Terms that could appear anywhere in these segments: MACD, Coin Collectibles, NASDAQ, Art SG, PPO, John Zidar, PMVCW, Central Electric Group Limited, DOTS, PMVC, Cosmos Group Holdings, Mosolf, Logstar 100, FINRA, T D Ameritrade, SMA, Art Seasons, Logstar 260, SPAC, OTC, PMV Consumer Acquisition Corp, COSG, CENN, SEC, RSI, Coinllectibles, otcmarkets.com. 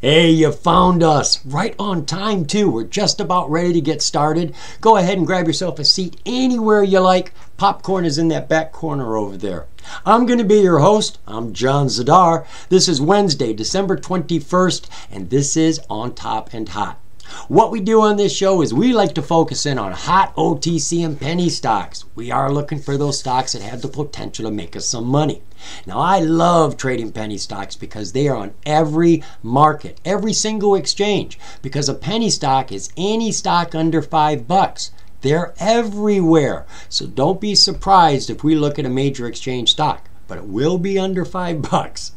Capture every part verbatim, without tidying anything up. Hey, you found us right on time too. We're just about ready to get started. Go ahead and grab yourself a seat anywhere you like. Popcorn is in that back corner over there. I'm going to be your host. I'm John Zidar. This is Wednesday, December twenty-first, and this is On Top and Hot. What we do on this show is we like to focus in on hot O T C and penny stocks. We are looking for those stocks that have the potential to make us some money. Now, I love trading penny stocks because they are on every market, every single exchange, because a penny stock is any stock under five bucks. They're everywhere. So don't be surprised if we look at a major exchange stock, but it will be under five bucks.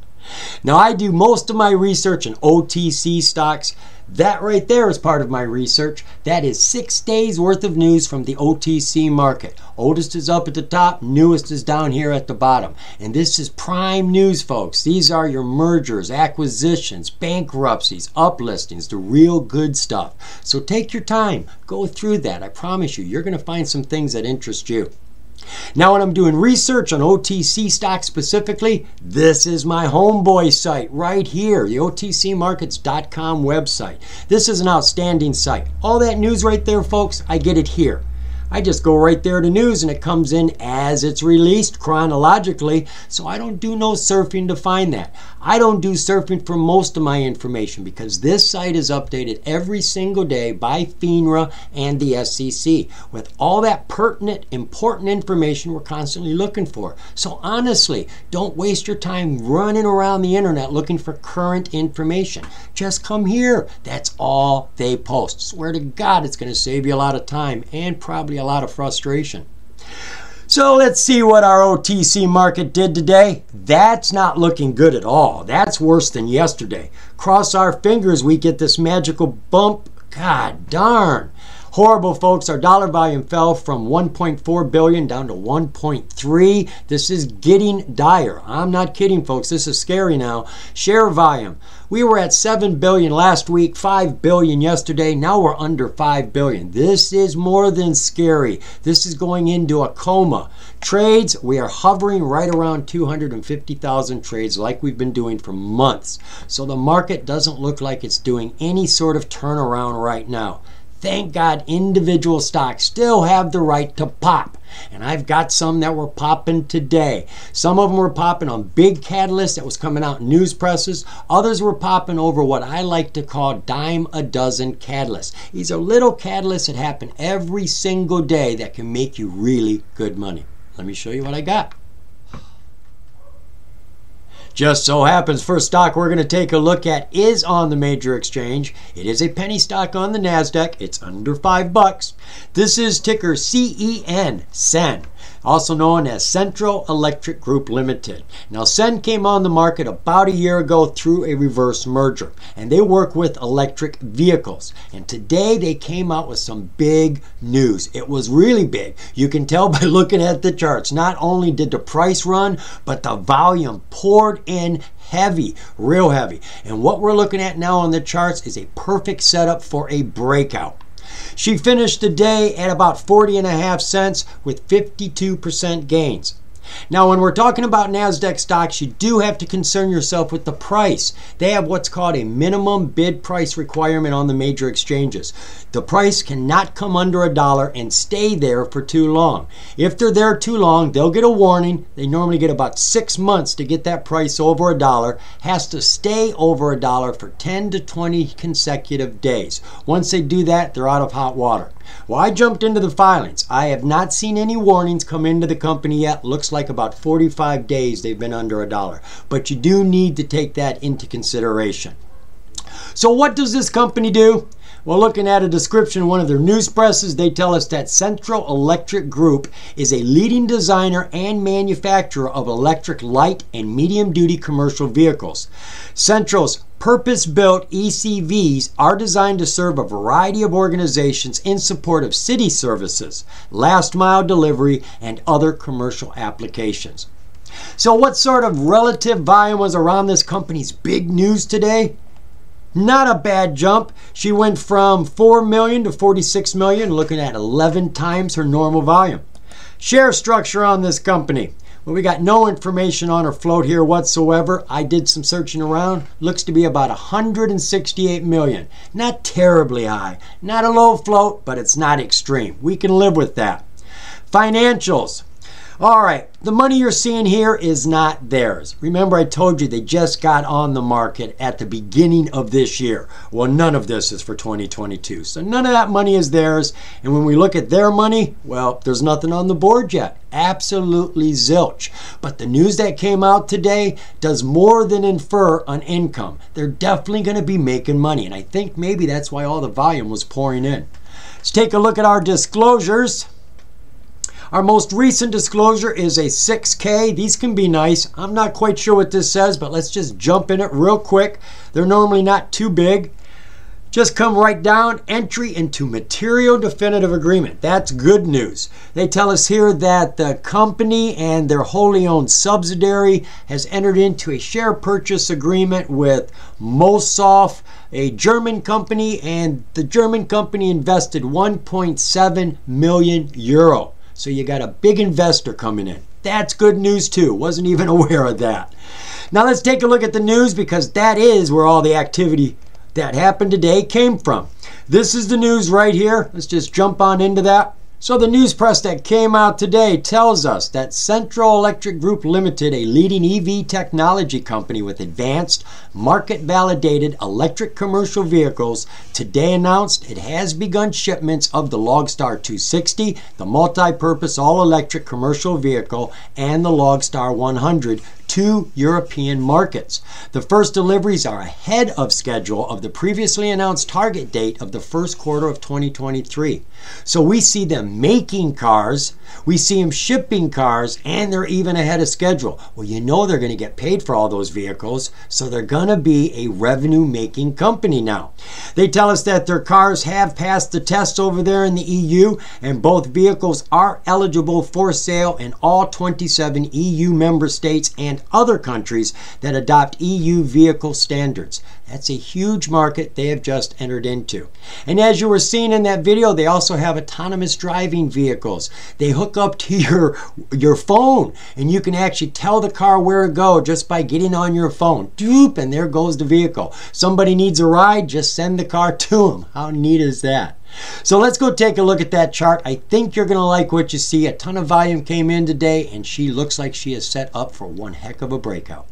Now, I do most of my research in O T C stocks. That right there is part of my research. That is six days worth of news from the O T C market. Oldest is up at the top, newest is down here at the bottom. And this is prime news, folks. These are your mergers, acquisitions, bankruptcies, uplistings, the real good stuff. So take your time, go through that. I promise you, you're going to find some things that interest you. Now, when I'm doing research on O T C stocks specifically, this is my homeboy site right here, the O T C markets dot com website. This is an outstanding site. All that news right there, folks, I get it here. I just go right there to news and it comes in as it's released chronologically, so I don't do no surfing to find that. I don't do surfing for most of my information because this site is updated every single day by FINRA and the S E C with all that pertinent, important information we're constantly looking for. So honestly, don't waste your time running around the internet looking for current information. Just come here. That's all they post. Swear to God, it's going to save you a lot of time and probably a a lot of frustration. So let's see what our O T C market did today. That's not looking good at all. That's worse than yesterday. Cross our fingers we get this magical bump. God darn. Horrible, folks. Our dollar volume fell from one point four billion down to one point three. This is getting dire. I'm not kidding, folks. This is scary now. Share volume. We were at seven billion last week, five billion yesterday. Now we're under five billion. This is more than scary. This is going into a coma. Trades, we are hovering right around two hundred fifty thousand trades like we've been doing for months. So the market doesn't look like it's doing any sort of turnaround right now. Thank God individual stocks still have the right to pop. And I've got some that were popping today. Some of them were popping on big catalysts that was coming out in news presses. Others were popping over what I like to call dime a dozen catalysts. These are little catalysts that happen every single day that can make you really good money. Let me show you what I got. Just so happens, first stock we're going to take a look at is on the major exchange. It is a penny stock on the NASDAQ. It's under five bucks. This is ticker C E N, CENN, also known as Central Electric Group Limited. Now, CENN came on the market about a year ago through a reverse merger, and they work with electric vehicles. And today they came out with some big news. It was really big. You can tell by looking at the charts. Not only did the price run, but the volume poured in heavy, real heavy. And what we're looking at now on the charts is a perfect setup for a breakout. She finished the day at about forty and a half cents with fifty-two percent gains. Now, when we're talking about NASDAQ stocks, you do have to concern yourself with the price. They have what's called a minimum bid price requirement on the major exchanges. The price cannot come under a dollar and stay there for too long. If they're there too long, they'll get a warning. They normally get about six months to get that price over a dollar. Has to stay over a dollar for ten to twenty consecutive days. Once they do that, they're out of hot water. Well, I jumped into the filings. I have not seen any warnings come into the company yet. Looks like about forty-five days they've been under a dollar. But you do need to take that into consideration. So what does this company do? Well, looking at a description in one of their news presses, they tell us that Central Electric Group is a leading designer and manufacturer of electric light and medium-duty commercial vehicles. Central's purpose-built E C Vs are designed to serve a variety of organizations in support of city services, last-mile delivery, and other commercial applications. So what sort of relative volume was around this company's big news today? Not a bad jump. She went from four million to forty-six million, looking at eleven times her normal volume. Share structure on this company. Well, we got no information on her float here whatsoever. I did some searching around. Looks to be about one hundred sixty-eight million. Not terribly high. Not a low float, but it's not extreme. We can live with that. Financials. All right, the money you're seeing here is not theirs. Remember, I told you they just got on the market at the beginning of this year. Well, none of this is for twenty twenty-two. So none of that money is theirs. And when we look at their money, well, there's nothing on the board yet. Absolutely zilch. But the news that came out today does more than infer on income. They're definitely going to be making money. And I think maybe that's why all the volume was pouring in. Let's take a look at our disclosures. Our most recent disclosure is a six K. These can be nice. I'm not quite sure what this says, but let's just jump in it real quick. They're normally not too big. Just come right down, entry into material definitive agreement. That's good news. They tell us here that the company and their wholly owned subsidiary has entered into a share purchase agreement with Mosolf, a German company, and the German company invested one point seven million euro. So you got a big investor coming in. That's good news too. Wasn't even aware of that. Now let's take a look at the news, because that is where all the activity that happened today came from. This is the news right here. Let's just jump on into that. So the news press that came out today tells us that Central Electric Group Limited, a leading E V technology company with advanced market-validated electric commercial vehicles, today announced it has begun shipments of the Logstar two sixty, the multi-purpose all-electric commercial vehicle, and the Logstar one hundred to European markets. The first deliveries are ahead of schedule of the previously announced target date of the first quarter of twenty twenty-three. So we see them making cars, we see them shipping cars, and they're even ahead of schedule. Well, you know they're going to get paid for all those vehicles, so they're going to be a revenue-making company now. They tell us that their cars have passed the tests over there in the E U, and both vehicles are eligible for sale in all twenty-seven E U member states and other countries that adopt E U vehicle standards. That's a huge market they have just entered into. And as you were seeing in that video, they also have autonomous driving vehicles. They hook up to your your phone, and you can actually tell the car where to go just by getting on your phone. Doop, and there goes the vehicle. Somebody needs a ride, just send the car to them. How neat is that? So let's go take a look at that chart. I think you're going to like what you see. A ton of volume came in today, and she looks like she is set up for one heck of a breakout.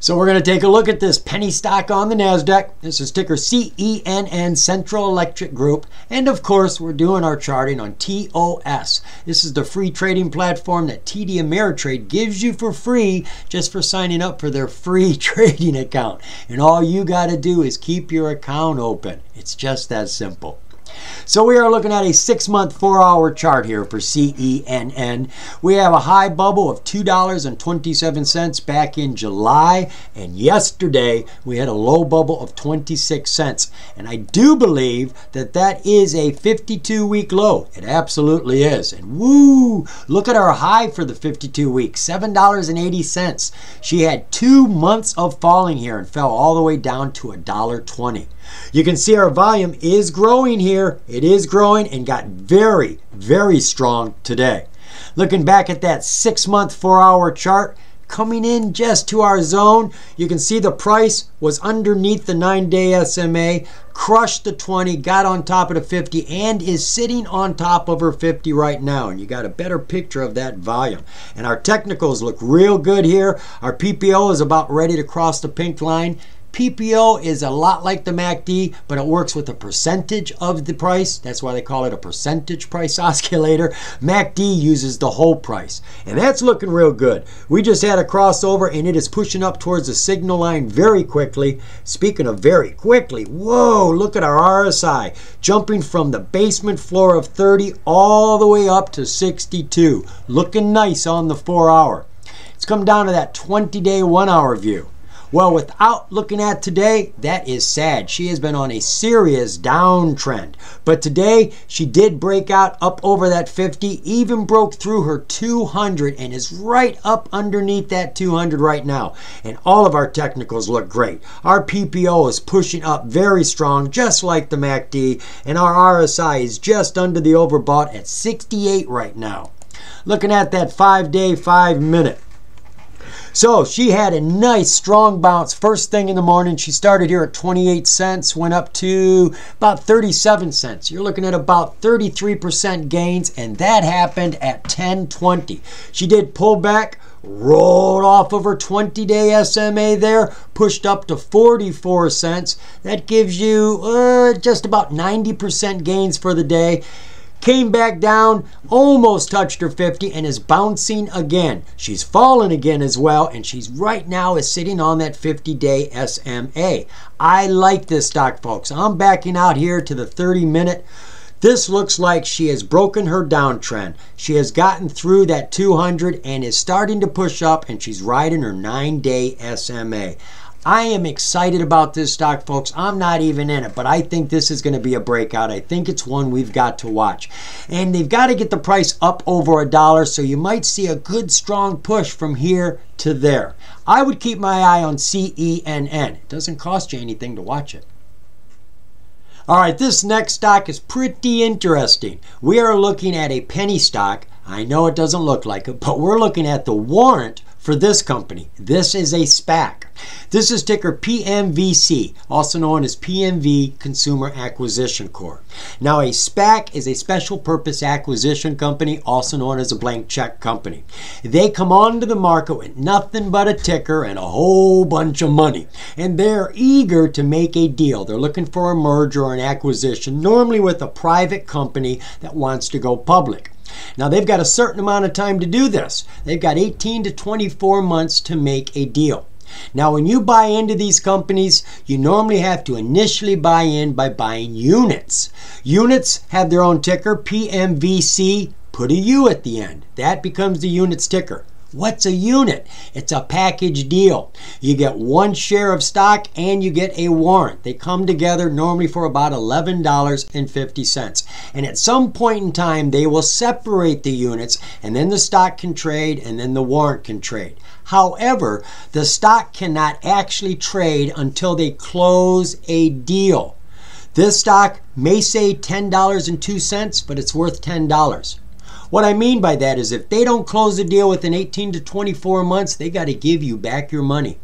So we're going to take a look at this penny stock on the NASDAQ. This is ticker C E N N, Central Electric Group. And of course, we're doing our charting on T O S. This is the free trading platform that T D Ameritrade gives you for free just for signing up for their free trading account. And all you got to do is keep your account open. It's just that simple. So we are looking at a six-month, four-hour chart here for C E N N. We have a high bubble of two dollars and twenty-seven cents back in July, and yesterday we had a low bubble of twenty-six cents. And I do believe that that is a fifty-two week low. It absolutely is. And woo! Look at our high for the fifty-two week, seven dollars and eighty cents. She had two months of falling here and fell all the way down to a dollar twenty. You can see our volume is growing here. It is growing and got very, very strong today. Looking back at that six-month, four-hour chart, coming in just to our zone, you can see the price was underneath the nine-day S M A, crushed the twenty, got on top of the fifty, and is sitting on top of her fifty right now. And you got a better picture of that volume. And our technicals look real good here. Our P P O is about ready to cross the pink line. P P O is a lot like the M A C D, but it works with a percentage of the price. That's why they call it a percentage price oscillator. M A C D uses the whole price. And that's looking real good. We just had a crossover, and it is pushing up towards the signal line very quickly. Speaking of very quickly, whoa, look at our R S I. Jumping from the basement floor of thirty all the way up to sixty-two. Looking nice on the four hour. It's come down to that twenty-day, one-hour view. Well, without looking at today, that is sad. She has been on a serious downtrend. But today, she did break out up over that fifty, even broke through her two hundred, and is right up underneath that two hundred right now. And all of our technicals look great. Our P P O is pushing up very strong, just like the M A C D, and our R S I is just under the overbought at sixty-eight right now. Looking at that five-day, five-minute. So she had a nice strong bounce first thing in the morning. She started here at twenty-eight cents, went up to about thirty-seven cents. You're looking at about thirty-three percent gains, and that happened at ten twenty. She did pull back, rolled off of her twenty-day S M A there, pushed up to forty-four cents. That gives you uh, just about ninety percent gains for the day. Came back down, almost touched her fifty, and is bouncing again. She's fallen again as well, and she's right now is sitting on that fifty-day S M A. I like this stock, folks. I'm backing out here to the thirty-minute. This looks like she has broken her downtrend. She has gotten through that two hundred and is starting to push up, and she's riding her nine-day S M A. I am excited about this stock, folks. I'm not even in it, but I think this is going to be a breakout. I think it's one we've got to watch. And they've got to get the price up over a dollar, so you might see a good, strong push from here to there. I would keep my eye on C E N N. It doesn't cost you anything to watch it. All right, this next stock is pretty interesting. We are looking at a penny stock. I know it doesn't look like it, but we're looking at the warrant for this company. This is a SPAC. This is ticker P M V C, also known as P M V Consumer Acquisition Corp. Now, a SPAC is a special purpose acquisition company, also known as a blank check company. They come onto the market with nothing but a ticker and a whole bunch of money, and they're eager to make a deal. They're looking for a merger or an acquisition, normally with a private company that wants to go public. Now, they've got a certain amount of time to do this. They've got eighteen to twenty-four months to make a deal. Now, when you buy into these companies, you normally have to initially buy in by buying units. Units have their own ticker, P M V C, put a U at the end. That becomes the unit's ticker. What's a unit? It's a package deal. You get one share of stock and you get a warrant. They come together normally for about eleven dollars and fifty cents. And at some point in time, they will separate the units, and then the stock can trade, and then the warrant can trade. However, the stock cannot actually trade until they close a deal. This stock may say ten dollars and two cents, but it's worth ten dollars. What I mean by that is if they don't close the deal within eighteen to twenty-four months, they got to give you back your money.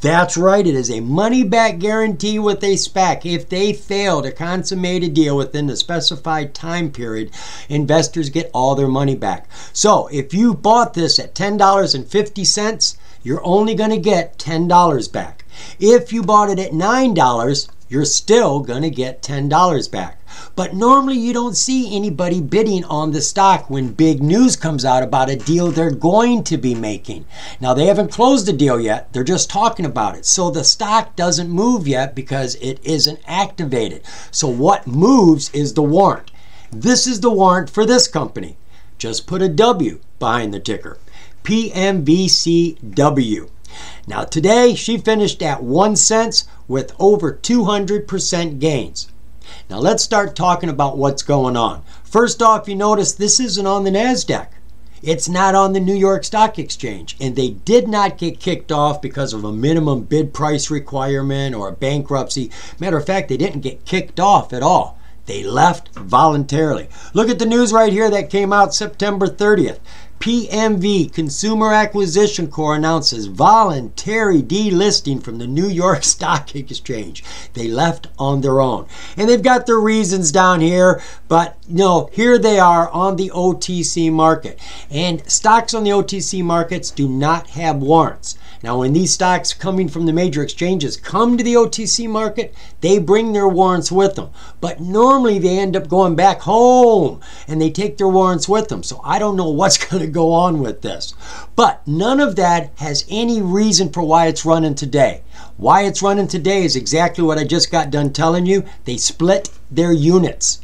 That's right, it is a money-back guarantee with a SPAC. If they fail to consummate a deal within the specified time period, investors get all their money back. So if you bought this at ten dollars and fifty cents, you're only going to get ten dollars back. If you bought it at nine dollars, you're still going to get ten dollars back. But normally you don't see anybody bidding on the stock when big news comes out about a deal they're going to be making. Now, they haven't closed the deal yet. They're just talking about it. So the stock doesn't move yet because it isn't activated. So what moves is the warrant. This is the warrant for this company. Just put a W behind the ticker. P M V C W. Now, today she finished at one cent with over two hundred percent gains. Now, let's start talking about what's going on. First off, you notice this isn't on the NASDAQ. It's not on the New York Stock Exchange, and they did not get kicked off because of a minimum bid price requirement or a bankruptcy. Matter of fact, they didn't get kicked off at all. They left voluntarily. Look at the news right here that came out September thirtieth. P M V Consumer Acquisition Corp announces voluntary delisting from the New York Stock Exchange. They left on their own. And they've got their reasons down here, but no, here they are on the O T C market. And stocks on the O T C markets do not have warrants. Now, when these stocks coming from the major exchanges come to the O T C market, they bring their warrants with them. But normally they end up going back home and they take their warrants with them. So I don't know what's going to go on with this. But none of that has any reason for why it's running today. Why it's running today is exactly what I just got done telling you. They split their units.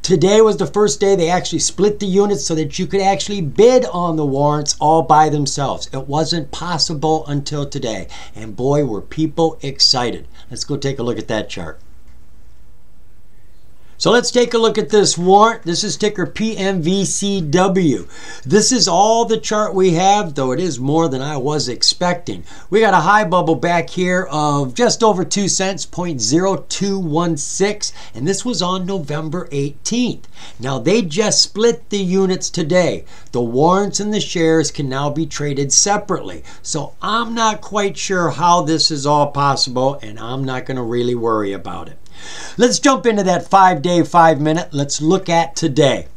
Today was the first day they actually split the units so that you could actually bid on the warrants all by themselves. It wasn't possible until today. And boy, were people excited. Let's go take a look at that chart. So let's take a look at this warrant. This is ticker P M V C W. This is all the chart we have, though it is more than I was expecting. We got a high bubble back here of just over two cents, zero point zero two one six, and this was on November eighteenth. Now they just split the units today. The warrants and the shares can now be traded separately. So I'm not quite sure how this is all possible, and I'm not going to really worry about it. Let's jump into that five-day, five-minute. Let's look at today.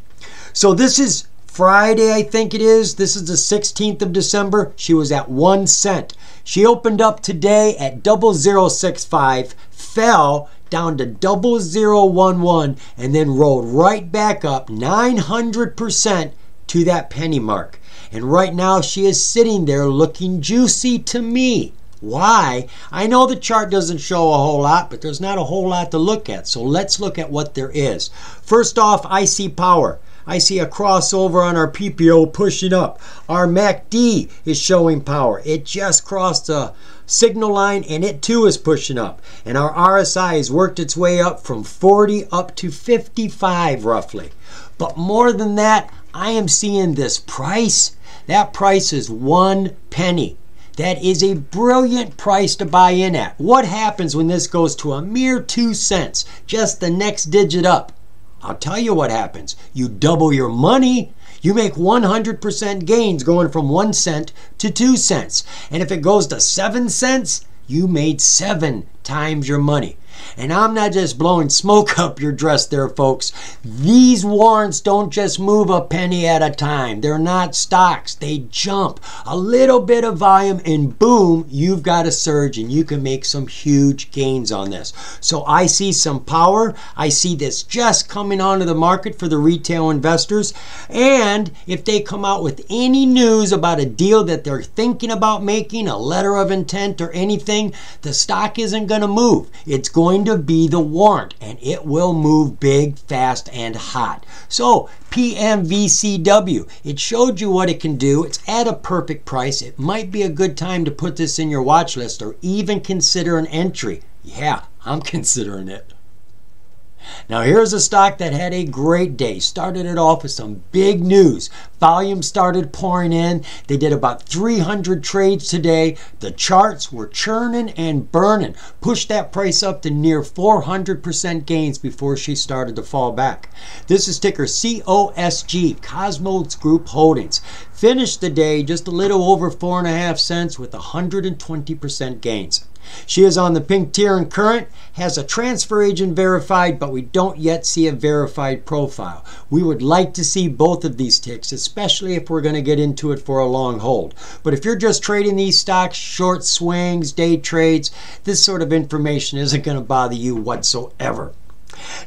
So this is Friday, I think it is. This is the sixteenth of December. She was at one cent. She opened up today at zero point zero six five, fell down to zero point zero one one, and then rolled right back up nine hundred percent to that penny mark. And right now, she is sitting there looking juicy to me. Why? I know the chart doesn't show a whole lot, but there's not a whole lot to look at. So let's look at what there is. First off, I see power. I see a crossover on our P P O pushing up. Our M A C D is showing power. It just crossed the signal line and it too is pushing up. And our R S I has worked its way up from forty up to fifty-five roughly. But more than that, I am seeing this price. That price is one penny. That is a brilliant price to buy in at. What happens when this goes to a mere two cents, just the next digit up? I'll tell you what happens. You double your money. You make one hundred percent gains going from one cent to two cents. And if it goes to seven cents, you made seven times your money. And I'm not just blowing smoke up your dress there, folks. These warrants don't just move a penny at a time. They're not stocks. They jump. A little bit of volume and boom, you've got a surge and you can make some huge gains on this. So I see some power. I see this just coming onto the market for the retail investors. And if they come out with any news about a deal that they're thinking about making, a letter of intent or anything, the stock isn't going to move. It's going to be the warrant, and it will move big, fast, and hot. So P M V C W, it showed you what it can do. It's at a perfect price. It might be a good time to put this in your watch list or even consider an entry. Yeah, I'm considering it. Now here's a stock that had a great day. Started it off with some big news. Volume started pouring in. They did about three hundred trades today. The charts were churning and burning. Pushed that price up to near four hundred percent gains before she started to fall back. This is ticker C O S G, Cosmos Group Holdings. Finished the day just a little over four and a half cents with one hundred twenty percent gains. She is on the pink tier and current, has a transfer agent verified, but we don't yet see a verified profile. We would like to see both of these ticks, especially if we're going to get into it for a long hold. But if you're just trading these stocks, short swings, day trades, this sort of information isn't going to bother you whatsoever.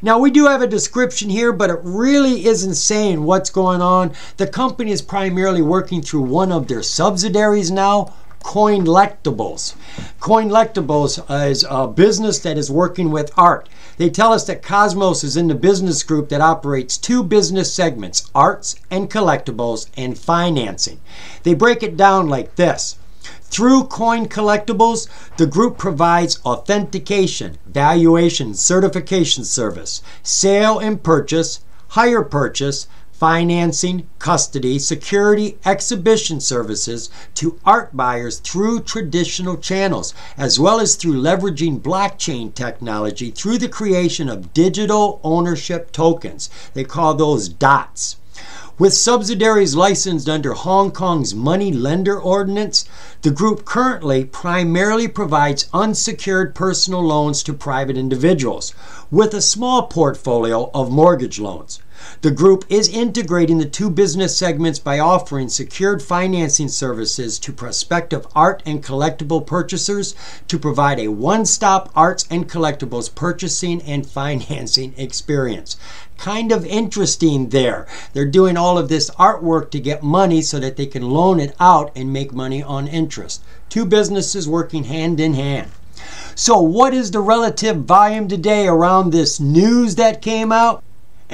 Now we do have a description here, but it really isn't saying what's going on. The company is primarily working through one of their subsidiaries now, Coinllectibles. Coinlectibles is a business that is working with Art. They tell us that Cosmos is in the business group that operates two business segments, arts and collectibles and financing. They break it down like this. Through Coin Collectibles, the group provides authentication, valuation, certification service, sale and purchase, hire purchase, financing, custody, security, exhibition services to art buyers through traditional channels, as well as through leveraging blockchain technology through the creation of digital ownership tokens. They call those dots. With subsidiaries licensed under Hong Kong's Money Lender Ordinance, the group currently primarily provides unsecured personal loans to private individuals, with a small portfolio of mortgage loans. The group is integrating the two business segments by offering secured financing services to prospective art and collectible purchasers to provide a one-stop arts and collectibles purchasing and financing experience. Kind of interesting there. They're doing all of this artwork to get money so that they can loan it out and make money on interest. Two businesses working hand in hand. So what is the relative volume today around this news that came out?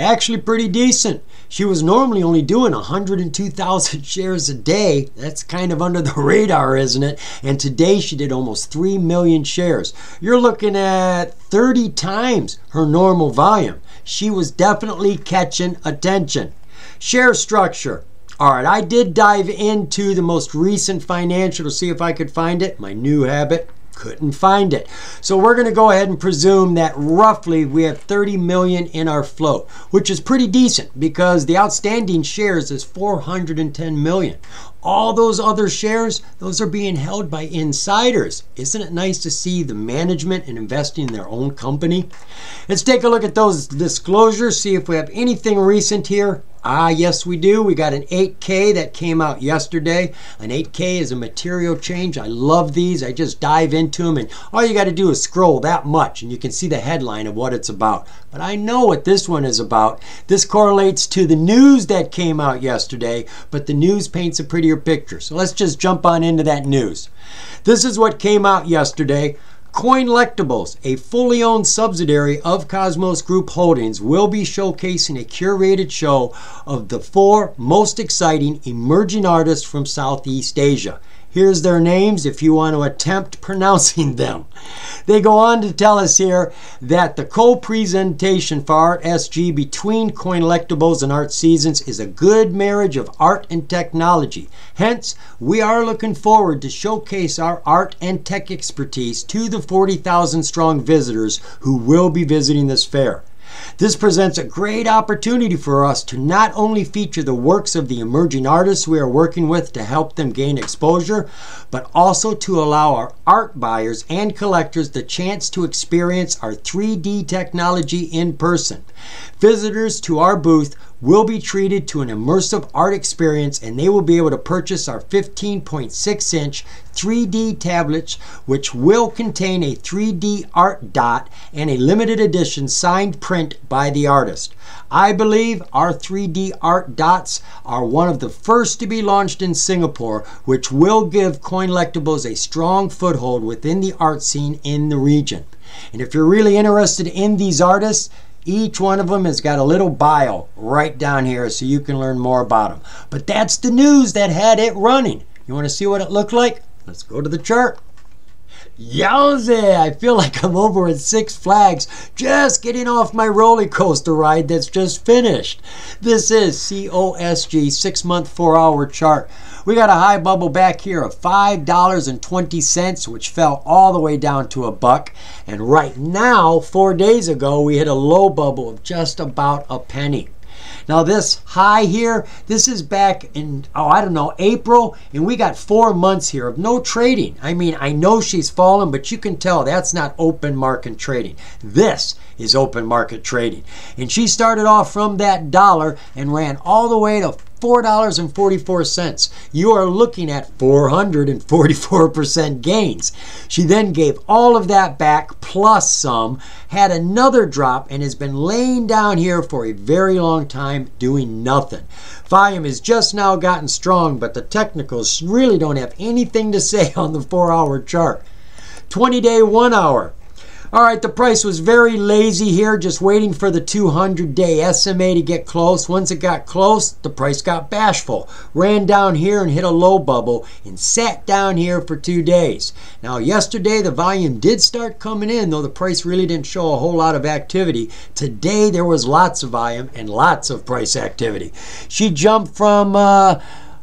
actually pretty decent. She was normally only doing one hundred two thousand shares a day. That's kind of under the radar, isn't it? And today she did almost three million shares. You're looking at thirty times her normal volume. She was definitely catching attention. Share structure. All right, I did dive into the most recent financial to see if I could find it. My new habit. Couldn't find it. So we're going to go ahead and presume that roughly we have thirty million in our float, which is pretty decent because the outstanding shares is four hundred ten million. All those other shares, those are being held by insiders. Isn't it nice to see the management and investing in their own company? Let's take a look at those disclosures, see if we have anything recent here. Ah, yes we do. We got an eight K that came out yesterday. An eight K is a material change. I love these. I just dive into them and all you got to do is scroll that much and you can see the headline of what it's about. But I know what this one is about. This correlates to the news that came out yesterday, but the news paints a prettier picture. So let's just jump on into that news. This is what came out yesterday. Coinllectibles, a fully owned subsidiary of Cosmos Group Holdings, will be showcasing a curated show of the four most exciting emerging artists from Southeast Asia. Here's their names if you want to attempt pronouncing them. They go on to tell us here that the co-presentation for Art S G between Coinllectibles and Art Seasons is a good marriage of art and technology. Hence, we are looking forward to showcase our art and tech expertise to the forty thousand strong visitors who will be visiting this fair. This presents a great opportunity for us to not only feature the works of the emerging artists we are working with to help them gain exposure, but also to allow our art buyers and collectors the chance to experience our three D technology in person. Visitors to our booth will be treated to an immersive art experience and they will be able to purchase our fifteen point six inch three D tablets, which will contain a three D art dot and a limited edition signed print by the artist. I believe our three D art dots are one of the first to be launched in Singapore, which will give Coinllectibles a strong foothold within the art scene in the region. And if you're really interested in these artists, each one of them has got a little bio right down here so you can learn more about them. But that's the news that had it running. You want to see what it looked like? Let's go to the chart. Yowza! I feel like I'm over at Six Flags just getting off my roller coaster ride that's just finished. This is C O S G six month four hour chart. We got a high bubble back here of five dollars and twenty cents, which fell all the way down to a buck. And right now, four days ago, we hit a low bubble of just about a penny. Now this high here, this is back in, oh, I don't know, April, and we got four months here of no trading. I mean, I know she's fallen, but you can tell that's not open market trading. This is open market trading. And she started off from that dollar and ran all the way to four dollars and forty-four cents. You are looking at four hundred forty-four percent gains. She then gave all of that back plus some, had another drop, and has been laying down here for a very long time doing nothing. Volume has just now gotten strong, but the technicals really don't have anything to say on the four hour chart. twenty day one hour. All right, the price was very lazy here, just waiting for the two hundred day S M A to get close. Once it got close, the price got bashful, ran down here and hit a low bubble, and sat down here for two days. Now, yesterday, the volume did start coming in, though the price really didn't show a whole lot of activity. Today, there was lots of volume and lots of price activity. She jumped from... Uh,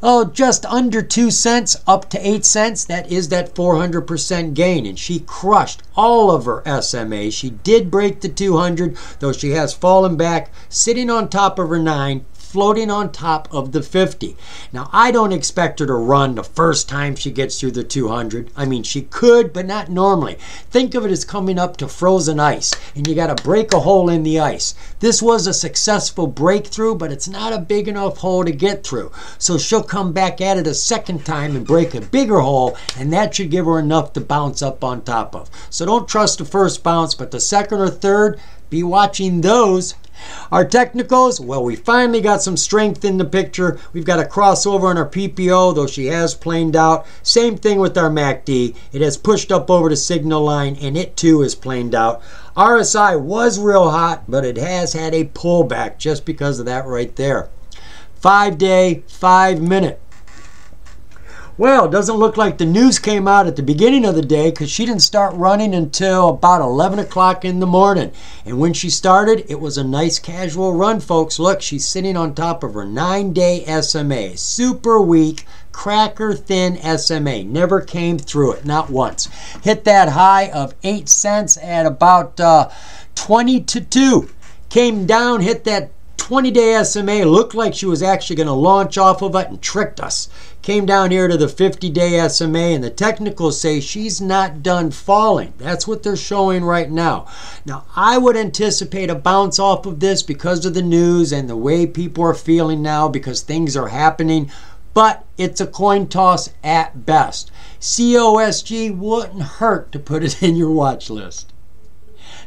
Oh, just under two cents up to eight cents. That is that four hundred percent gain. And she crushed all of her S M A. She did break the two hundred, though she has fallen back, sitting on top of her nine, floating on top of the fifty. Now, I don't expect her to run the first time she gets through the two hundred. I mean, she could, but not normally. Think of it as coming up to frozen ice, and you got to break a hole in the ice. This was a successful breakthrough, but it's not a big enough hole to get through. So she'll come back at it a second time and break a bigger hole, and that should give her enough to bounce up on top of. So don't trust the first bounce, but the second or third, be watching those. Our technicals, well, we finally got some strength in the picture. We've got a crossover on our P P O, though she has planed out. Same thing with our M A C D. It has pushed up over the signal line, and it too is planed out. R S I was real hot, but it has had a pullback just because of that right there. Five day, five minute. Well, it doesn't look like the news came out at the beginning of the day, because she didn't start running until about eleven o'clock in the morning. And when she started, it was a nice casual run, folks. Look, she's sitting on top of her nine-day S M A. Super weak, cracker-thin S M A. Never came through it, not once. Hit that high of eight cents at about uh, twenty to two. Came down, hit that twenty-day S M A, looked like she was actually going to launch off of it and tricked us. Came down here to the fifty-day S M A, and the technicals say she's not done falling. That's what they're showing right now. Now, I would anticipate a bounce off of this because of the news and the way people are feeling now, because things are happening, but it's a coin toss at best. C O S G wouldn't hurt to put it in your watch list.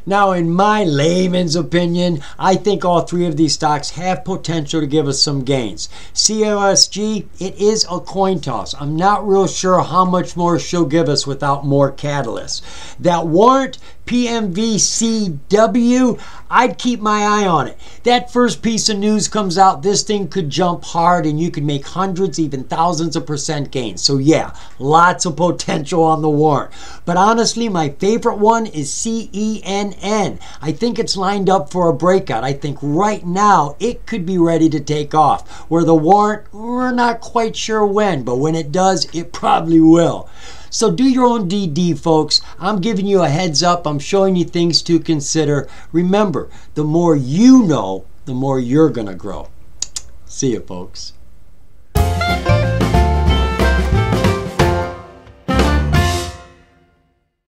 Now, in my layman's opinion, I think all three of these stocks have potential to give us some gains. C O S G, it is a coin toss. I'm not real sure how much more she'll give us without more catalysts. That warrant, P M V C W, I'd keep my eye on it. That first piece of news comes out, this thing could jump hard, and you could make hundreds, even thousands of percent gains. So yeah, lots of potential on the warrant. But honestly, my favorite one is C E N N. I think it's lined up for a breakout. I think right now it could be ready to take off. Where the warrant, we're not quite sure when, but when it does, it probably will. So do your own D D, folks. I'm giving you a heads up. I'm showing you things to consider. Remember, the more you know, the more you're gonna grow. See you, folks.